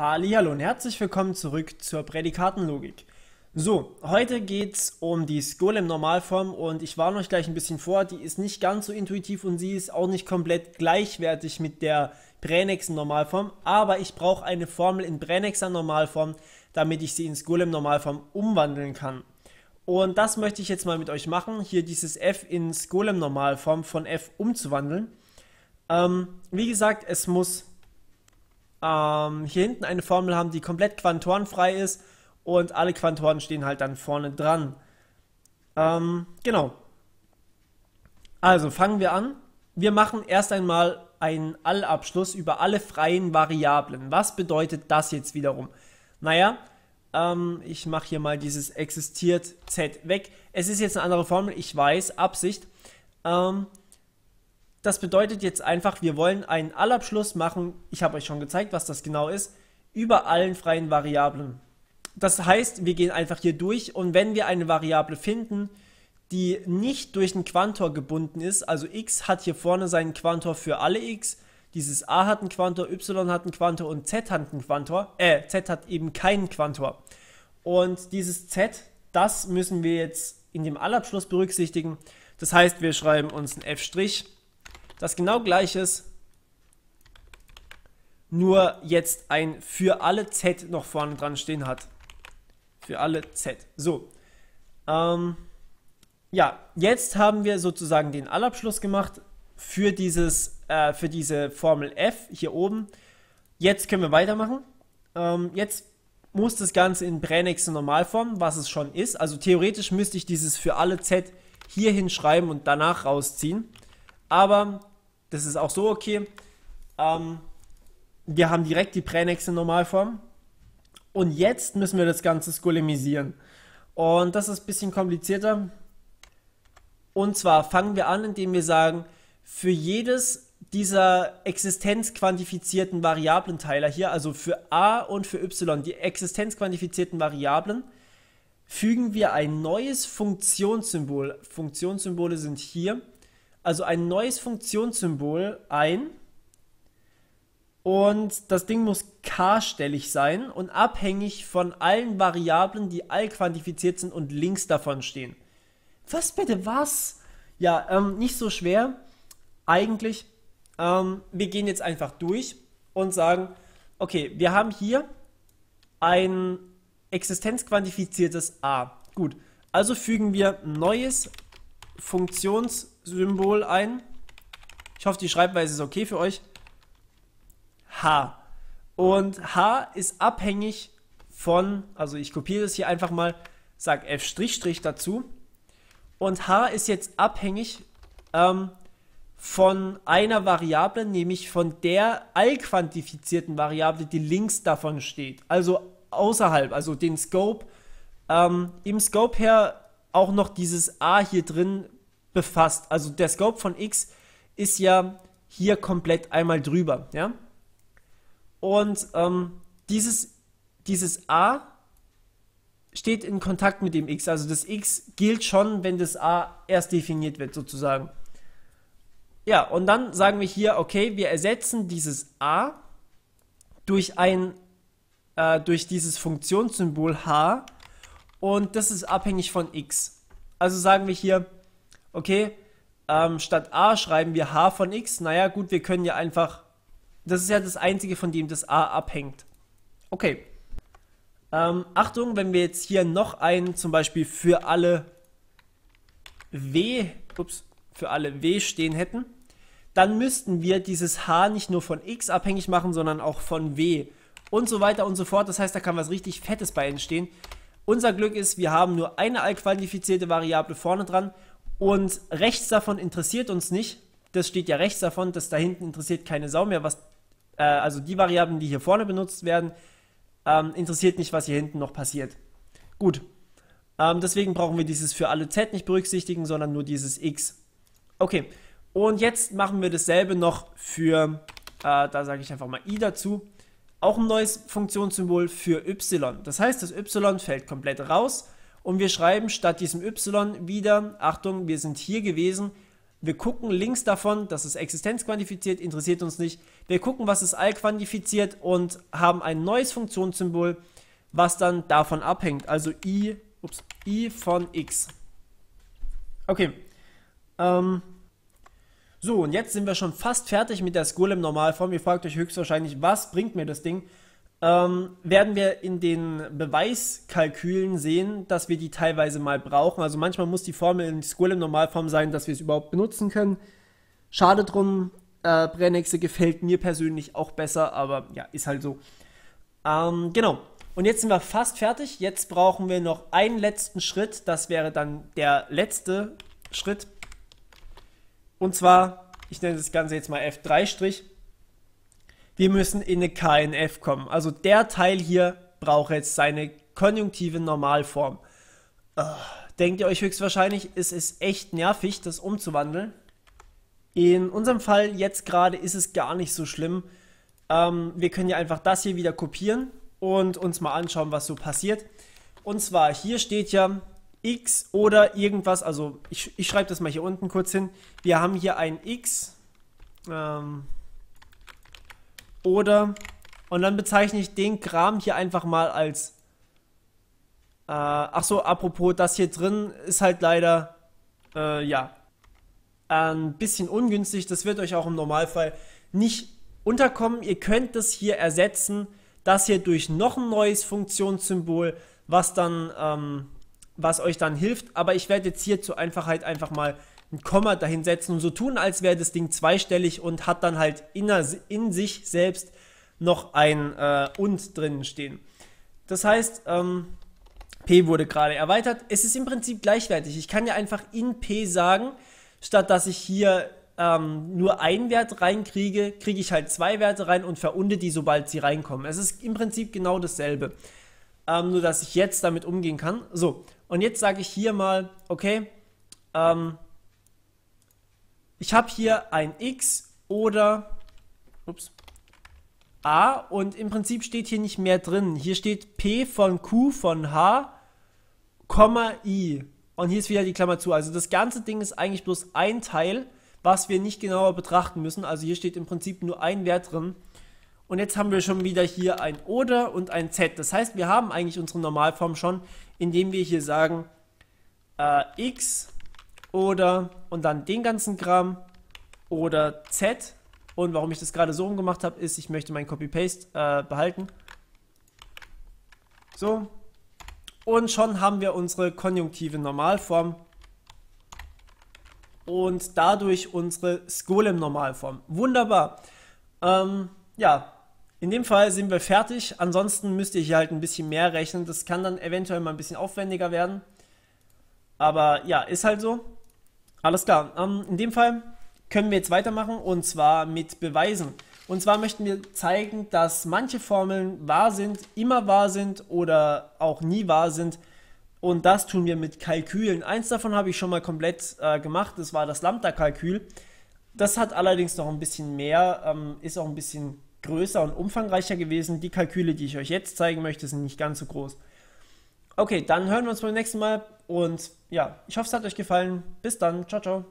Hallihallo und herzlich willkommen zurück zur Prädikatenlogik. So, heute geht es um die Skolem-Normalform und ich warne euch gleich ein bisschen vor, die ist nicht ganz so intuitiv und sie ist auch nicht komplett gleichwertig mit der Pränexen-Normalform, aber ich brauche eine Formel in Pränexer-Normalform, damit ich sie in Skolem-Normalform umwandeln kann. Und das möchte ich jetzt mal mit euch machen, hier dieses f in Skolem-Normalform von f umzuwandeln. Wie gesagt, es muss hier hinten eine Formel haben, die komplett quantorenfrei ist und alle Quantoren stehen halt dann vorne dran. Genau. Also fangen wir an. Wir machen erst einmal einen Allabschluss über alle freien Variablen. Was bedeutet das jetzt wiederum? Naja, ich mache hier mal dieses existiert z weg. Es ist jetzt eine andere Formel, ich weiß, Absicht. Das bedeutet jetzt einfach, wir wollen einen Allabschluss machen, ich habe euch schon gezeigt, was das genau ist, über allen freien Variablen. Das heißt, wir gehen einfach hier durch und wenn wir eine Variable finden, die nicht durch einen Quantor gebunden ist, also x hat hier vorne seinen Quantor für alle x, dieses a hat einen Quantor, y hat einen Quantor und z hat einen Quantor, z hat eben keinen Quantor. Und dieses z, das müssen wir jetzt in dem Allabschluss berücksichtigen. Das heißt, wir schreiben uns ein f', das genau gleich ist, nur jetzt ein für alle z noch vorne dran stehen hat. Für alle z. So. Ja, jetzt haben wir sozusagen den Allabschluss gemacht für, für diese Formel f hier oben. Jetzt können wir weitermachen. Jetzt muss das Ganze in Pränexe-Normalform, was es schon ist. Also theoretisch müsste ich dieses für alle z hier hinschreiben und danach rausziehen. Aber das ist auch so okay. Wir haben direkt die Pränexe-Normalform. Und jetzt müssen wir das Ganze skolemisieren. Und das ist ein bisschen komplizierter. Und zwar fangen wir an, indem wir sagen, für jedes dieser existenzquantifizierten Variablenteiler hier, also für a und für y, die existenzquantifizierten Variablen, fügen wir ein neues Funktionssymbol. Funktionssymbole sind hier. Also ein neues Funktionssymbol ein und das Ding muss k-stellig sein und abhängig von allen Variablen, die allquantifiziert sind und links davon stehen. Was bitte, was? Ja, nicht so schwer eigentlich. Wir gehen jetzt einfach durch und sagen, okay, wir haben hier ein existenzquantifiziertes a. Gut, also fügen wir neues Funktionssymbol ein. Ich hoffe, die Schreibweise ist okay für euch. H. Und H ist abhängig von, also ich kopiere das hier einfach mal, sage F' dazu. Und H ist jetzt abhängig von einer Variable, nämlich von der allquantifizierten Variable, die links davon steht. Also außerhalb, also den Scope. Im Scope her auch noch dieses A hier drin befasst. Also der Scope von X ist ja hier komplett einmal drüber. Ja? Und dieses A steht in Kontakt mit dem X. Also das X gilt schon, wenn das A erst definiert wird sozusagen. Ja, und dann sagen wir hier, okay, wir ersetzen dieses A durch dieses Funktionssymbol H. Und das ist abhängig von x. Also sagen wir hier, okay, statt a schreiben wir h von x. Naja gut, wir können ja einfach, das ist ja das Einzige, von dem das a abhängt. Okay. Achtung, wenn wir jetzt hier noch einen zum Beispiel für alle w, stehen hätten, dann müssten wir dieses h nicht nur von x abhängig machen, sondern auch von w und so weiter und so fort. Das heißt, da kann was richtig Fettes bei entstehen. Unser Glück ist, wir haben nur eine allquantifizierte Variable vorne dran und rechts davon interessiert uns nicht. Das steht ja rechts davon, das da hinten interessiert keine Sau mehr. Was, also die Variablen, die hier vorne benutzt werden, interessiert nicht, was hier hinten noch passiert. Gut, deswegen brauchen wir dieses für alle z nicht berücksichtigen, sondern nur dieses x. Okay, und jetzt machen wir dasselbe noch für, da sage ich einfach mal i dazu. Auch ein neues Funktionssymbol für y. Das heißt, das y fällt komplett raus und wir schreiben statt diesem y wieder, Achtung, wir sind hier gewesen, Wir gucken links davon, das ist existenzquantifiziert, interessiert uns nicht. Wir gucken, was ist allquantifiziert und haben ein neues Funktionssymbol, was dann davon abhängt. Also i von x. Okay. So, und jetzt sind wir schon fast fertig mit der Skolem-Normalform. Ihr fragt euch höchstwahrscheinlich, was bringt mir das Ding? Werden wir in den Beweiskalkülen sehen, dass wir die teilweise mal brauchen. Also manchmal muss die Formel in Skolem-Normalform sein, dass wir es überhaupt benutzen können. Schade drum, Pränexe gefällt mir persönlich auch besser, aber ja, ist halt so. Genau, und jetzt sind wir fast fertig. Jetzt brauchen wir noch einen letzten Schritt. Das wäre dann der letzte Schritt. Und zwar, ich nenne das Ganze jetzt mal F3'. Wir müssen in eine KNF kommen. Also der Teil hier braucht jetzt seine konjunktive Normalform. Denkt ihr euch höchstwahrscheinlich, es ist echt nervig, das umzuwandeln. In unserem Fall jetzt gerade ist es gar nicht so schlimm. Wir können ja einfach das hier wieder kopieren und uns mal anschauen, was so passiert. Und zwar, hier steht ja x oder irgendwas, also ich schreibe das mal hier unten kurz hin. Wir haben hier ein x, oder, und dann bezeichne ich den Kram hier einfach mal als, achso, apropos, das hier drin ist halt leider, ja, ein bisschen ungünstig. Das wird euch auch im Normalfall nicht unterkommen. Ihr könnt das hier ersetzen, das hier durch noch ein neues Funktionssymbol, was dann, was euch dann hilft. Aber ich werde jetzt hier zur Einfachheit einfach mal ein Komma dahin setzen und so tun, als wäre das Ding zweistellig und hat dann halt in sich selbst noch ein und drinnen stehen. Das heißt, P wurde gerade erweitert. Es ist im Prinzip gleichwertig. Ich kann ja einfach in P sagen, statt dass ich hier nur einen Wert reinkriege, kriege ich halt zwei Werte rein und verunde die, sobald sie reinkommen. Es ist im Prinzip genau dasselbe. Nur, dass ich jetzt damit umgehen kann. So, und jetzt sage ich hier mal, okay, ich habe hier ein x oder a und im Prinzip steht hier nicht mehr drin. Hier steht p von q von h, i. Und hier ist wieder die Klammer zu. Also das ganze Ding ist eigentlich bloß ein Teil, was wir nicht genauer betrachten müssen. Also hier steht im Prinzip nur ein Wert drin. Und jetzt haben wir schon wieder hier ein oder und ein z. Das heißt, wir haben eigentlich unsere Normalform schon, indem wir hier sagen x oder und dann den ganzen Kram oder Z. Und warum ich das gerade so rumgemacht habe, ist, ich möchte meinen Copy-Paste behalten. So. Und schon haben wir unsere konjunktive Normalform und dadurch unsere Skolem-Normalform. Wunderbar. Ja, in dem Fall sind wir fertig. Ansonsten müsst ihr hier halt ein bisschen mehr rechnen. Das kann dann eventuell mal ein bisschen aufwendiger werden. Aber ja, ist halt so. Alles klar, in dem Fall können wir jetzt weitermachen und zwar mit Beweisen. Und zwar möchten wir zeigen, dass manche Formeln wahr sind, immer wahr sind oder auch nie wahr sind. Und das tun wir mit Kalkülen. Eins davon habe ich schon mal komplett gemacht, das war das Lambda-Kalkül. Das hat allerdings noch ein bisschen mehr, ist auch ein bisschen größer und umfangreicher gewesen. Die Kalküle, die ich euch jetzt zeigen möchte, sind nicht ganz so groß. Okay, dann hören wir uns beim nächsten Mal und ja, ich hoffe, es hat euch gefallen. Bis dann, ciao, ciao.